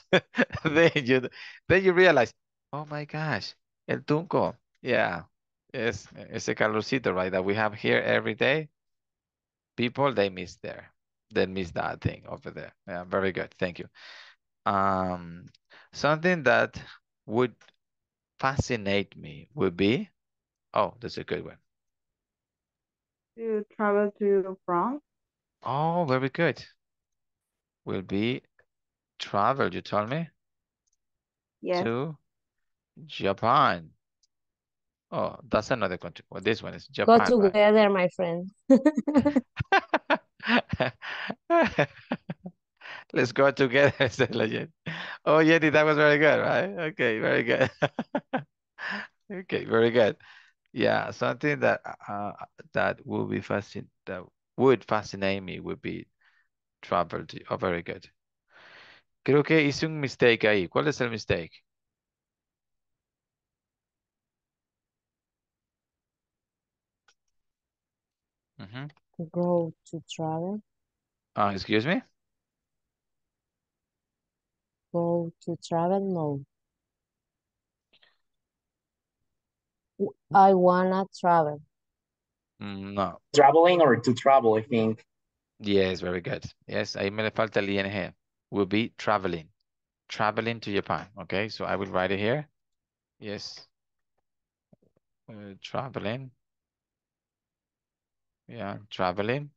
then you then you realize, oh my gosh, el tunco, yeah, it's it's a calorcito, right, that we have here every day. People they miss there, they miss that thing over there. Yeah, very good, thank you. Um, something that would fascinate me would be, oh, that's a good one. To travel to France. Oh, very good. Will be travel, you told me? Yes. To Japan. Oh, that's another country. Well, this one is Japan. Go together, right? My friend. Let's go together. Oh, Jenny, that was very good, right? Okay, very good. Okay, very good. Yeah, something that uh, that would be fascin that would fascinate me would be travel. Oh, very good. Creo que hice un mistake ahí. ¿Cuál es el mistake? Mm-hmm. To go to travel. Uh, excuse me? Go to travel mode. I wanna travel. No. Traveling or to travel, I think. Yes, very good. Yes, ahí me le falta el ing. Will be traveling. Traveling to Japan. Okay, so I will write it here. Yes. Uh, traveling. Yeah, traveling.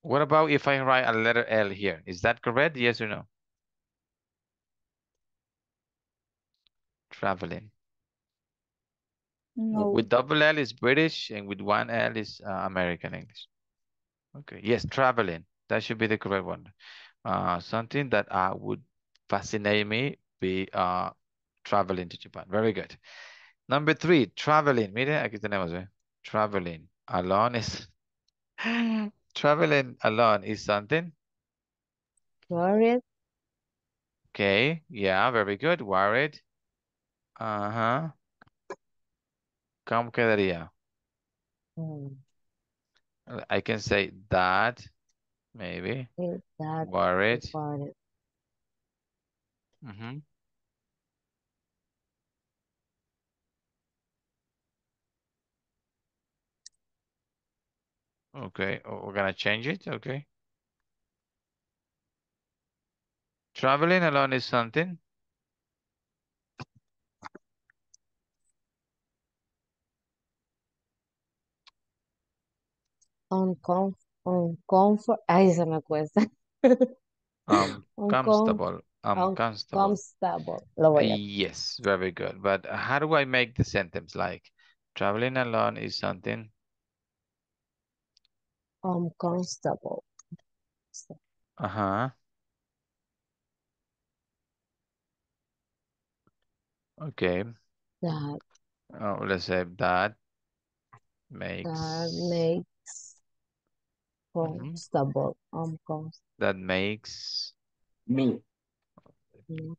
What about if I write a letter L here? Is that correct? Yes or no? Traveling. No. With double L is British and with one L is uh, American English. Okay, yes, traveling. That should be the correct one. Uh, something that uh, would fascinate me be uh, traveling to Japan. Very good. Number three, traveling. Mire, aquí tenemos, eh? Traveling alone is... Traveling alone is something? Worried. Okay, yeah, very good. Worried. Uh-huh. ¿Cómo quedaría? Mm. I can say that, maybe. That worried. Worried. Mm-hmm. Okay, we're gonna change it, okay. Traveling alone is something. Uncom uncomfort, ahí se me cuesta. um, uncomfortable, uncomfortable. Uncomfortable. Lo voy a... Yes, very good. But how do I make the sentence like, traveling alone is something? Uncomfortable. Uh-huh. Okay. That. Oh, let's say that makes. That makes. Comfortable. Uncomfortable. That makes. Me.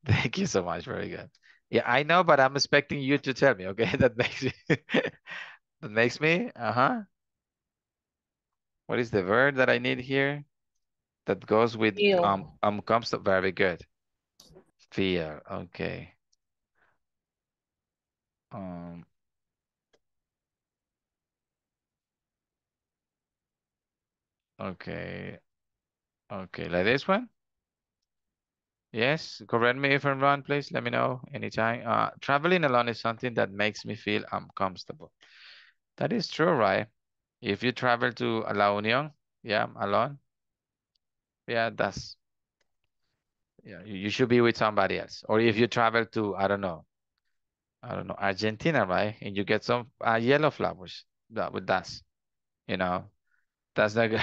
Thank you so much. Very good. Yeah, I know, but I'm expecting you to tell me. Okay, that makes me. That makes me. Uh-huh. What is the verb that I need here? That goes with feel. um um comes up very good. Fear. Okay. Um okay. Okay, like this one? Yes, correct me if I'm wrong, please. Let me know anytime. Uh traveling alone is something that makes me feel uncomfortable. That is true, right? If you travel to La Union, yeah, alone, yeah, that's, yeah, you should be with somebody else. Or if you travel to, I don't know, I don't know, Argentina, right? And you get some uh, yellow flowers that with dust, you know, that's not good.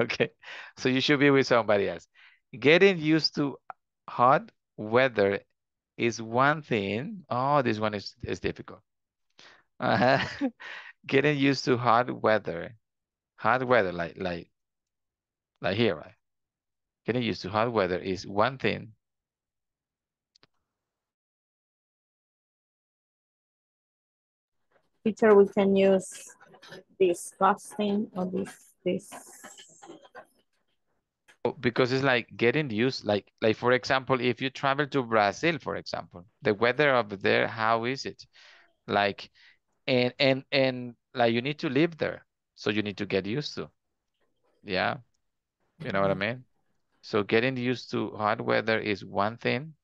Okay, so you should be with somebody else. Getting used to hot weather is one thing. Oh, this one is, is difficult. Uh-huh. Getting used to hot weather, hot weather, like like, like here, right? Getting used to hot weather is one thing. Teacher, we can use this fasting or this this. Because it's like getting used, like like for example, if you travel to Brazil, for example, the weather over there, how is it, like? And, and, and like you need to live there. So you need to get used to. Yeah. You know what I mean? So getting used to hot weather is one thing.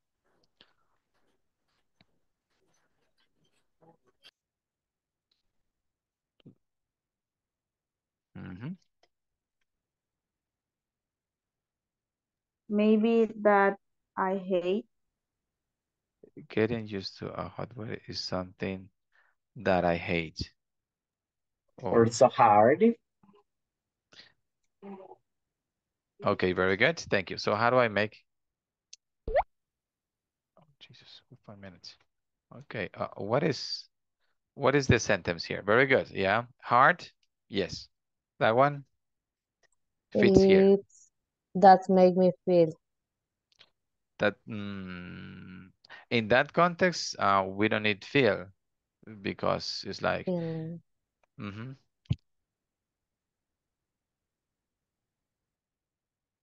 Mm-hmm. Maybe that I hate. Getting used to a hardware is something that I hate. Or, or so hard. Okay, very good. Thank you. So how do I make? Oh, Jesus, five minutes. Okay, uh, what is what is the sentence here? Very good. Yeah, hard. Yes, that one fits it, here. That make me feel. That mm, in that context, uh, we don't need feel because it's like. Mm. Mm-hmm.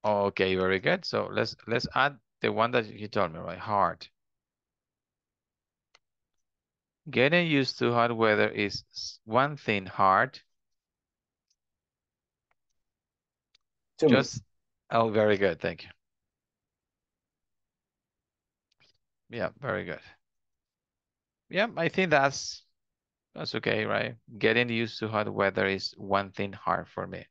Okay, very good. So let's let's add the one that you told me, right? Hard. Getting used to hot weather is one thing hard. Two Just minutes. Oh, very good. Thank you. Yeah, very good. Yeah, I think that's that's okay, right? Getting used to hot weather is one thing hard for me.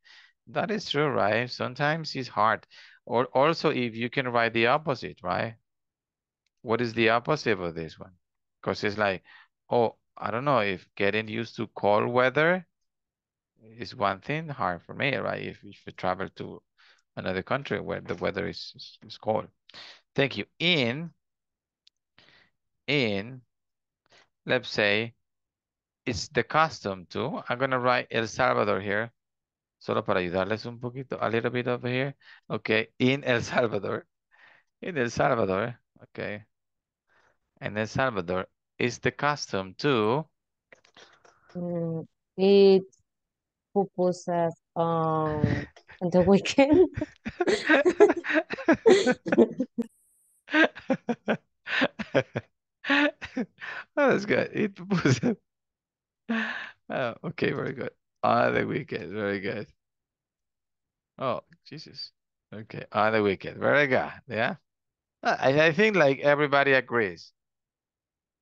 That is true, right? Sometimes it's hard. Or also, if you can write the opposite, right? What is the opposite of this one? Because it's like, oh, I don't know if getting used to cold weather is one thing hard for me, right? If, if you travel to another country where the weather is, is, is cold. Thank you. In, in, let's say, it's the custom too. I'm going to write El Salvador here. Solo para ayudarles un poquito, a little bit over here. Okay, in El Salvador. In El Salvador, okay. In El Salvador, it's the custom to mm, eat pupusas um, on the weekend. Oh, that's good. Eat pupusas. Oh, okay, very good. On the weekend, very good. Oh, Jesus. Okay, on the weekend, very good, yeah. I, I think like everybody agrees.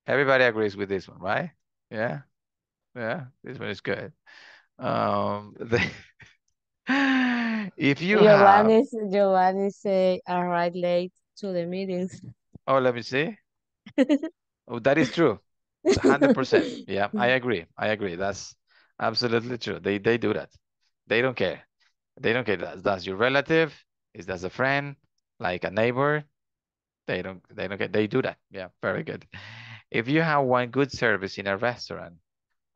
Everybody agrees with this one, right? Yeah, yeah, this one is good. Um, the if you Giovanni, have... Giovanni say, I arrive late to the meetings. Oh, let me see. Oh, that is true, one hundred percent. Yeah, I agree, I agree, that's... Absolutely true. They they do that. They don't care. They don't care. That's, that's your relative. Is that a friend? Like a neighbor? They don't they don't care. They do that. Yeah, very good. If you have one good service in a restaurant,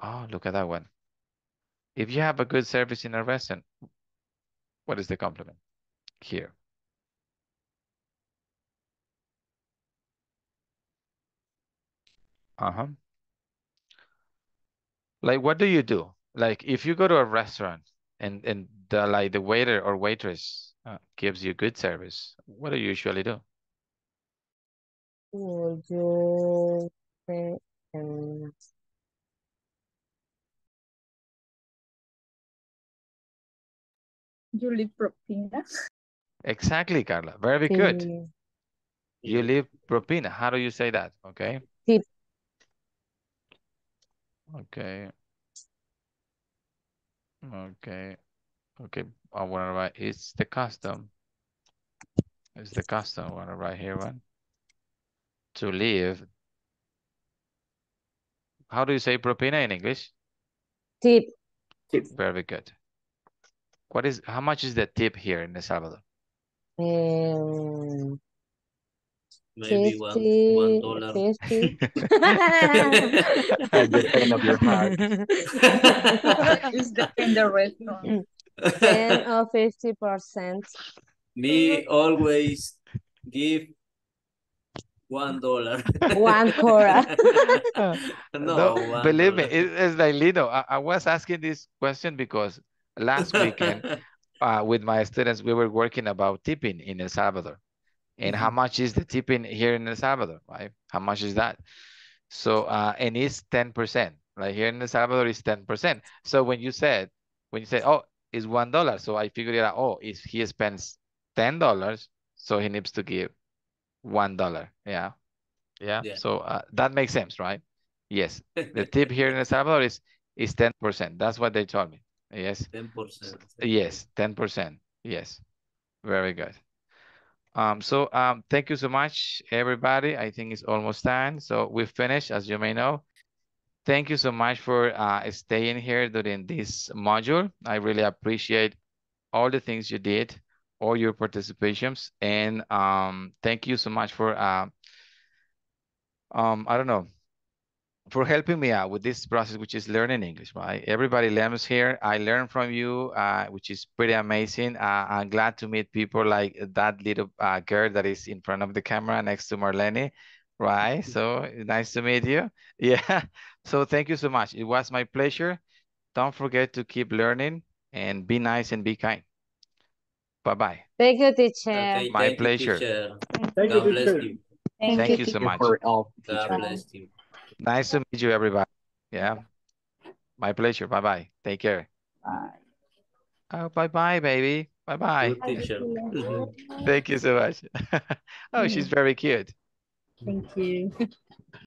oh look at that one. If you have a good service in a restaurant, what is the compliment here? Uh-huh. Like, what do you do? Like, if you go to a restaurant and, and the, like the waiter or waitress uh, gives you good service, what do you usually do? You leave propina. Exactly, Carla. Very good. Sí. You leave propina. How do you say that? Okay. Sí. Okay. Okay. Okay. I want to write, it's the custom. It's the custom. I want to write here one. To leave. How do you say propina in English? Tip. Tip. Very good. What is, how much is the tip here in El Salvador? Um... Maybe fifty, one, one dollar. At the end of your heart. It's the in the restaurant. ten or fifty percent. Me always give one dollar. One cora. No, no one believe dollar. Me, it, it's like Lino. I, I was asking this question because last weekend uh, with my students we were working about tipping in El Salvador. And how much is the tipping here in El Salvador, right? How much is that? So, uh, and it's ten percent. Like here in El Salvador, it's ten percent. So when you said, when you said, oh, it's one dollar. So I figured out, oh, if he spends ten dollars, so he needs to give one dollar. Yeah. Yeah. Yeah. So uh, that makes sense, right? Yes. The tip here in El Salvador is, is ten percent. That's what they told me. Yes. ten percent. Yes. ten percent. Yes. Very good. Um, so um, thank you so much, everybody. I think it's almost time. So we finished, as you may know. Thank you so much for uh, staying here during this module. I really appreciate all the things you did, all your participations. And um, thank you so much for, uh, um, I don't know, for helping me out with this process, which is learning English, right? Everybody learns here. I learn from you, uh, which is pretty amazing. Uh, I'm glad to meet people like that little uh, girl that is in front of the camera next to Marlene, right? So nice to meet you. Yeah. So thank you so much. It was my pleasure. Don't forget to keep learning and be nice and be kind. Bye-bye. Thank you, teacher. Okay, my thank pleasure. You, teacher. Thank God you, bless teacher. You. Thank, thank you, you so much. God bless you. Nice to meet you, everybody. Yeah. My pleasure. Bye-bye. Take care. Bye. Oh, bye-bye, baby. Bye-bye. Thank you so much. Oh, she's very cute. Thank you.